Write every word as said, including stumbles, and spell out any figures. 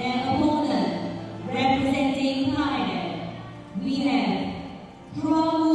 their opponent. Representing Thailand, we have Prof